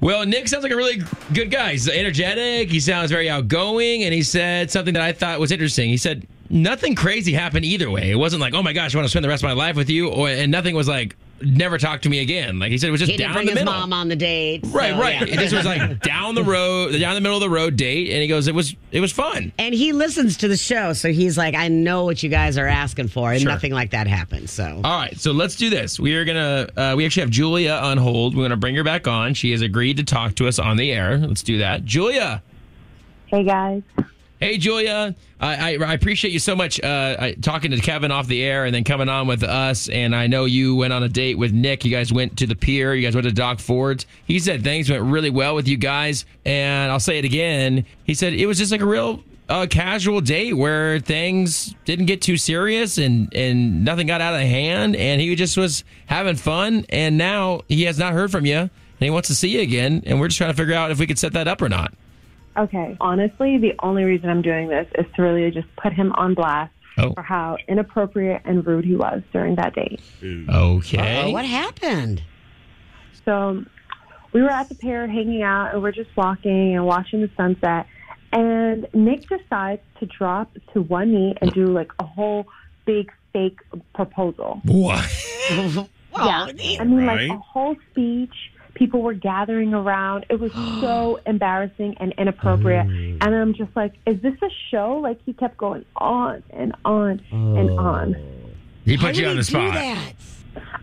Well, Nick sounds like a really good guy. He's energetic. He sounds very outgoing. And he said something that I thought was interesting. He said, nothing crazy happened either way. It wasn't like, oh my gosh, I want to spend the rest of my life with you. And nothing was like, never talk to me again. Like he said, it was just down the middle. He didn't bring his mom on the date. Right, so, right. Yeah. This was like down the middle of the road date. And he goes, it was fun. And he listens to the show. So he's like, I know what you guys are asking for. And nothing like that happened. So. All right. So let's do this. We are going to, we actually have Julia on hold. We're going to bring her back on. She has agreed to talk to us on the air. Let's do that. Julia. Hey, guys. Hey, Julia, I appreciate you so much talking to Kevin off the air and then coming on with us. And I know you went on a date with Nick. You guys went to the pier. You guys went to Doc Ford's. He said things went really well with you guys. And I'll say it again. He said it was just like a real casual date where things didn't get too serious and nothing got out of hand. And he just was having fun. And now he has not heard from you. And he wants to see you again. And we're just trying to figure out if we could set that up or not. Okay. Honestly, the only reason I'm doing this is to really just put him on blast for how inappropriate and rude he was during that date. Okay. What happened? So we were at the pier hanging out, and we're just walking and watching the sunset, and Nick decides to drop to one knee and do like a whole big fake proposal. What? Yeah. I mean, like a whole speech. People were gathering around. It was so embarrassing and inappropriate. Oh. And I'm just like, is this a show? Like, he kept going on and on and on. He put you on the spot. I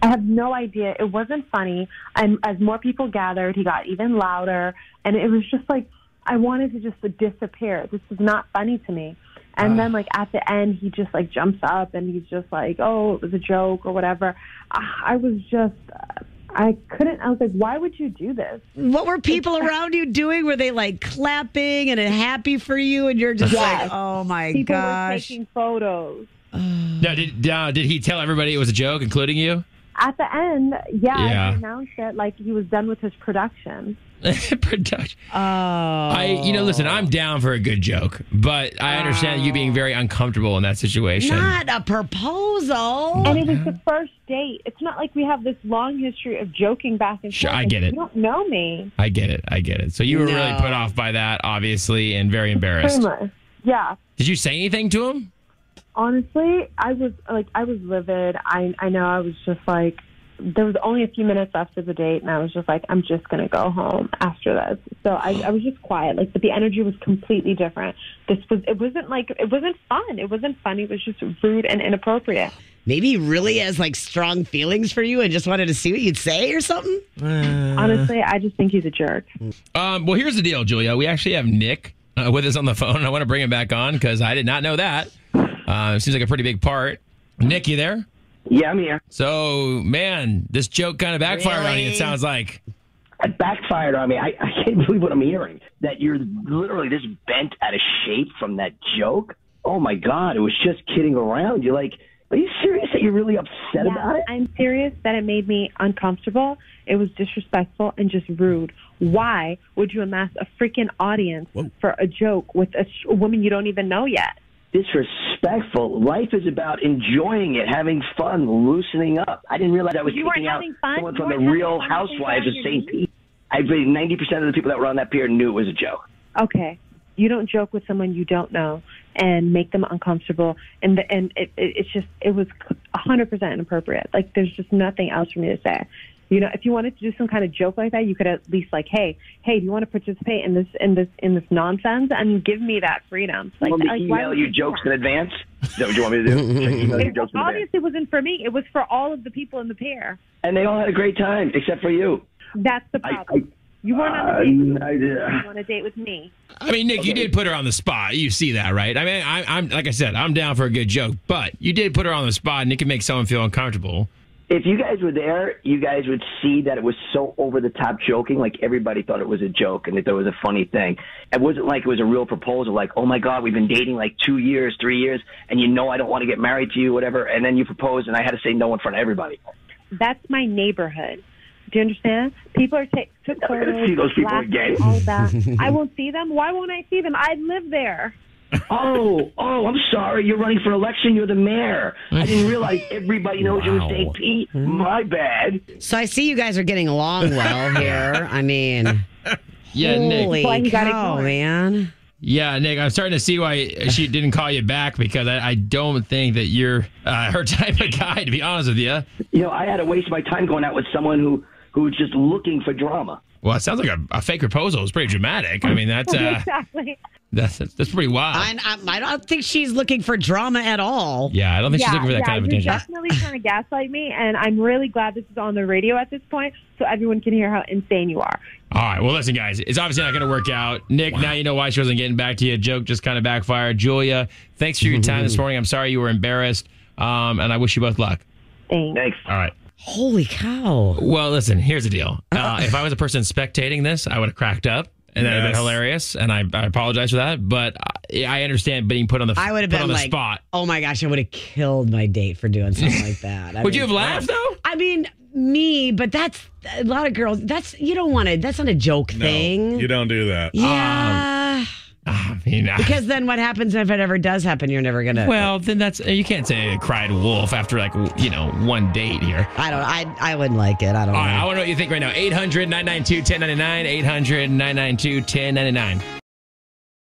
have no idea. It wasn't funny. And as more people gathered, he got even louder. And it was just like, I wanted to just disappear. This is not funny to me. And then, like, at the end, he just, like, jumps up and he's just like, oh, it was a joke or whatever. I was just... I couldn't. I was like, why would you do this? What were people around you doing? Were they like clapping and happy for you? And you're just like, oh my gosh. People were taking photos. Now, did he tell everybody it was a joke, including you? At the end, yeah. He announced that like he was done with his production. Production. Oh. Listen, I'm down for a good joke, but I understand you being very uncomfortable in that situation. Not a proposal. And it was the first date. It's not like we have this long history of joking back and forth. Sure, I get it. You don't know me. I get it. So you were really put off by that, obviously, and very embarrassed. Pretty much. Yeah. Did you say anything to him? Honestly, I was livid. I know I was just like, there was only a few minutes after the date, and I was just like, I'm just going to go home after this. So I was just quiet. Like, but the energy was completely different. It wasn't fun. It wasn't funny. It was just rude and inappropriate. Maybe he really has, like, strong feelings for you and just wanted to see what you'd say or something? Honestly, I just think he's a jerk. Well, here's the deal, Julia. We actually have Nick with us on the phone. I want to bring him back on because I did not know that. It seems like a pretty big part. Nick, you there? Yeah, I'm here. So, man, this joke kind of backfired on you, it sounds like. It backfired on me. I can't believe what I'm hearing. That you're literally just bent out of shape from that joke? Oh, my God. It was just kidding around. You're like, are you serious that you're really upset about it? I'm serious that it made me uncomfortable. It was disrespectful and just rude. Why would you amass a freaking audience for a joke with a woman you don't even know yet? Disrespectful. Life is about enjoying it, having fun, loosening up. I didn't realize I was picking out someone from the Real Housewives of St. Pete. I believe 90% of the people that were on that pier knew it was a joke. Okay. You don't joke with someone you don't know and make them uncomfortable. And it was 100% inappropriate. Like, there's just nothing else for me to say. You know, if you wanted to do some kind of joke like that, you could at least like, hey, do you want to participate in this nonsense? And give me that freedom. Like, you want me to email you jokes in advance? Is that what you want me to do? Obviously, it wasn't for me. It was for all of the people in the pair. And they all had a great time, except for you. That's the problem. You weren't on a date. You want a date with me? I mean, Nick, you did put her on the spot. You see that, right? I mean, I'm like I said, I'm down for a good joke, but you did put her on the spot, and it can make someone feel uncomfortable. If you guys were there, you guys would see that it was so over-the-top joking, like everybody thought it was a joke and that there was a funny thing. It wasn't like it was a real proposal, like, oh, my God, we've been dating like 2 years, 3 years, and you know I don't want to get married to you, whatever, and then you proposed, and I had to say no in front of everybody. That's my neighborhood. Do you understand? People are taking photos. I'm going to see those people again. All that. I won't see them. Why won't I see them? I live there. Oh, I'm sorry. You're running for election. You're the mayor. I didn't realize everybody knows you in St. Pete. My bad. So I see you guys are getting along well here. I mean, yeah, holy cow, man. Yeah, Nick, I'm starting to see why she didn't call you back, because I don't think that you're her type of guy, to be honest with you. You know, I had to waste my time going out with someone who's just looking for drama. Well, it sounds like a fake proposal. It's pretty dramatic. I mean, that's... exactly. That's pretty wild. I don't think she's looking for drama at all. Yeah, I don't think she's looking for that kind of attention. You're definitely trying to gaslight me, and I'm really glad this is on the radio at this point so everyone can hear how insane you are. All right, well, listen, guys, it's obviously not going to work out. Nick, now you know why she wasn't getting back to you. Joke just kind of backfired. Julia, thanks for your time this morning. I'm sorry you were embarrassed, and I wish you both luck. Thanks. All right. Holy cow. Well, listen, here's the deal. If I was a person spectating this, I would have cracked up. And that would have been hilarious, and I apologize for that, but I understand being put on the spot. Oh my gosh, I would have killed my date for doing something like that. Would you have laughed though? I mean, me, but that's a lot of girls. That's not a joke thing. You don't do that. Yeah. I mean, because then what happens if it ever does happen? You're never gonna. Well, then you can't say I cried wolf after one date here. I wouldn't like it. I don't know. All right, I want to know what you think right now. 800-992-1099. 800-992-1099.